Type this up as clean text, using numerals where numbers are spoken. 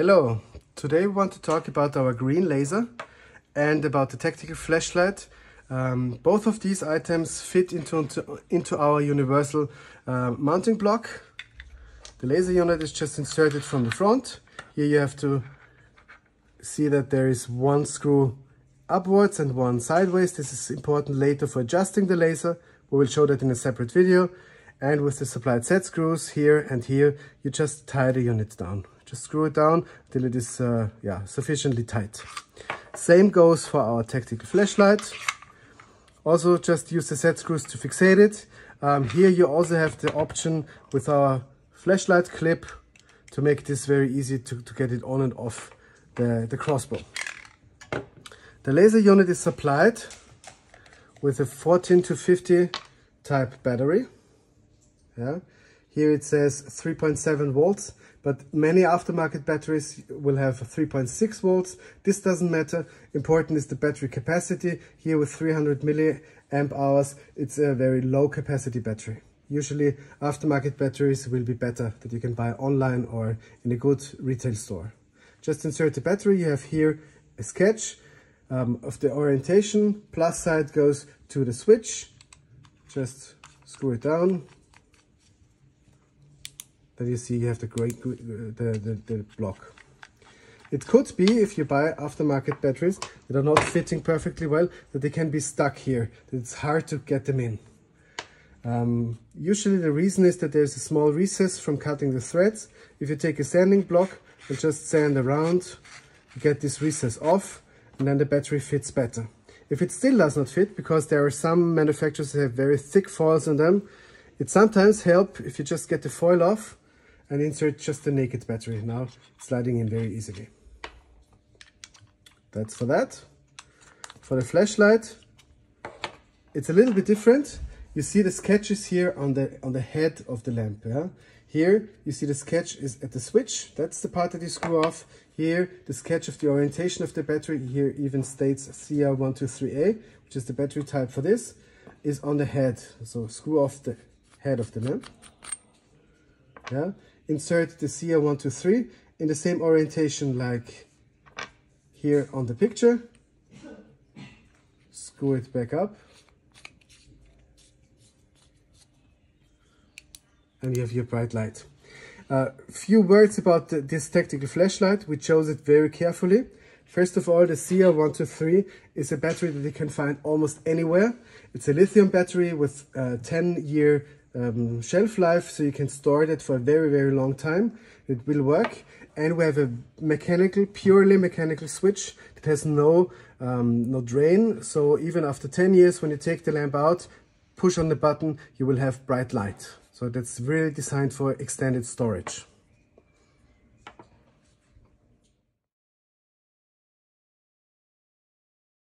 Hello, today we want to talk about our green laser and about the tactical flashlight. Both of these items fit into our universal mounting block. The laser unit is just inserted from the front. Here you have to see that there is one screw upwards and one sideways. This is important later for adjusting the laser. We will show that in a separate video. And with the supplied set screws here and here, you just tie the unit down. Just screw it down till it is sufficiently tight. Same goes for our tactical flashlight. Also just use the set screws to fixate it. Here you also have the option with our flashlight clip to make this very easy to get it on and off the crossbow. The laser unit is supplied with a 14-50 type battery. Yeah. Here it says 3.7 volts, but many aftermarket batteries will have 3.6 volts. This doesn't matter. Important is the battery capacity. Here with 300 milliamp hours, it's a very low capacity battery. Usually aftermarket batteries will be better that you can buy online or in a good retail store. Just insert the battery. You have here a sketch of the orientation. Plus side goes to the switch. Just screw it down. Then you see you have the block. It could be, if you buy aftermarket batteries that are not fitting perfectly well, that they can be stuck here, that it's hard to get them in. Usually the reason is that there's a small recess from cutting the threads. If you take a sanding block and just sand around, you get this recess off, and then the battery fits better. If it still does not fit, because there are some manufacturers that have very thick foils on them, it sometimes helps if you just get the foil off and insert just the naked battery. Now it's sliding in very easily. That's for that. For the flashlight, it's a little bit different. You see the sketches here on the head of the lamp. Yeah? Here you see the sketch is at the switch. That's the part that you screw off. Here the sketch of the orientation of the battery. Here even states CR123A, which is the battery type for this, is on the head. So screw off the head of the lamp. Yeah? Insert the CR123 in the same orientation like here on the picture. Screw it back up. And you have your bright light. Few words about this tactical flashlight. We chose it very carefully. First of all, the CR123 is a battery that you can find almost anywhere. It's a lithium battery with 10-year shelf life, so you can store it for a very, very long time. It will work, and we have a purely mechanical switch that has no drain, so even after 10 years when you take the lamp out, push on the button, you will have bright light. So that's really designed for extended storage.